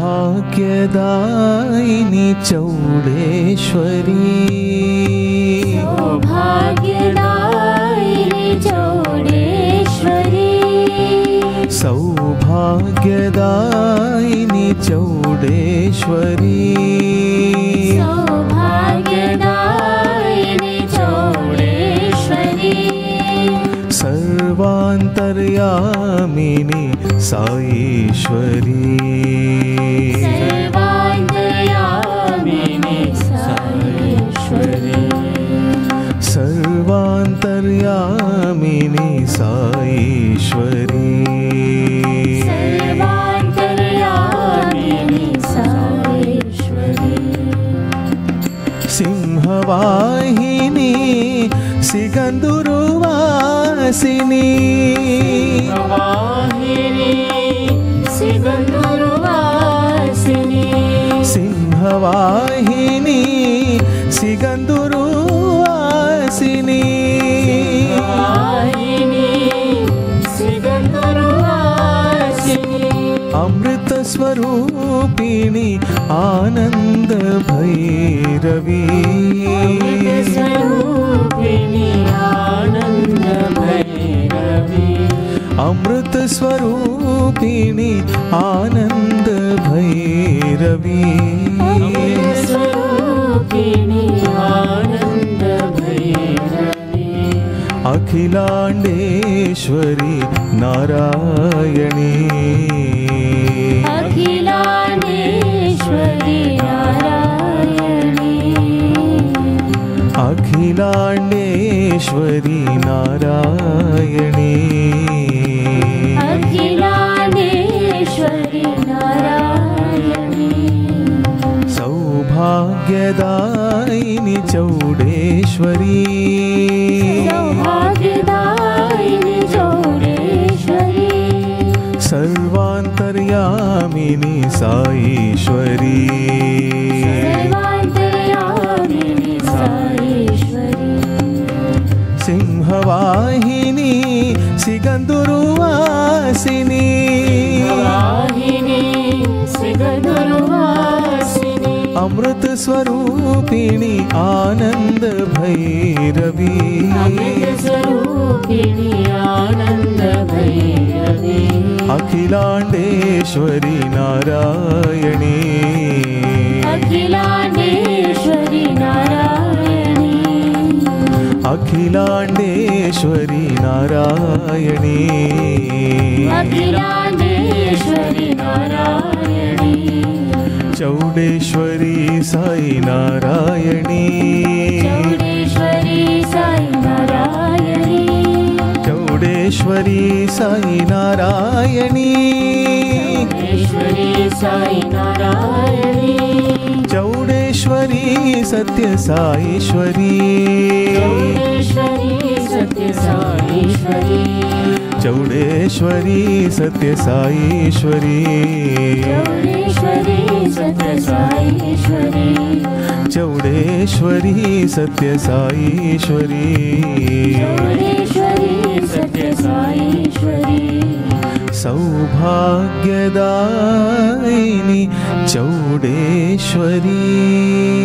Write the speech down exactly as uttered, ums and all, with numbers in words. सौभाग्यदायिनी चौडेश्वरी सौभाग्यदायिनी चौडेश्वरी सौभाग्यदायिनी चौडेश्वरी सौभाग्यदायिनी चौडेश्वरी सर्वांतर्यामिनी साईश्वरी सर्वांतर्यामिनी साईश्वरी सर्वांतर्यामिनी साईश्वरी सर्वांतर्यामिनी साईश्वरी सिंहवाहिनी सिगंदुरुवासिनी सिगंदुरुवासिनी सिंहवाहिनी सिगंदुरुवासिनी अमृत स्वरूपिणी आनंद भैरवी आनंद भैरवी अमृत स्वरूपिणी आनंद भैरवी स्वरूपिणी आनंद भैरवी अखिलांडेश्वरी नारायणी अखिलांडेश्वरी नारायणी अखिलांडेश्वरी नारायणी अखिलांडेश्वरी नारायणी सौभाग्यदायिनी चौडेश्वरी सौभाग्यदायिनी चौडेश्वरी सर्वांतर्यामिनी साईश्वरी सर्वांतर्यामिनी साईश्वरी सिंहवाहिनी सिगंदुरुवासिनी सिगंदुरुवासिनी अमृत स्वरूपिणी आनंद भैरवी अमृत स्वरूपिणी आनंद भैरवी अखिलांडेश्वरी नारायणी अखिलांडेश्वरी नारायणी अखिलांडेश्वरी नारायणी अखिलांडेश्वरी नारायणी चौडेश्वरी साई नारायणी चौडेश्वरी साई नारायणी चौडेश्वरी साई नारायणी चौडेश्वरी साई नारायणी चौडेश्वरी सत्य साईश्वरी चौडेश्वरी सत्य साईश्वरी चौडेश्वरी सत्य साईश्वरी चौडेश्वरी सत्य साईश्वरी चौडेश्वरी सत्य साईश्वरी चौडेश्वरी सत्य साईश्वरी सौभाग्यदायिनी चौडेश्वरी।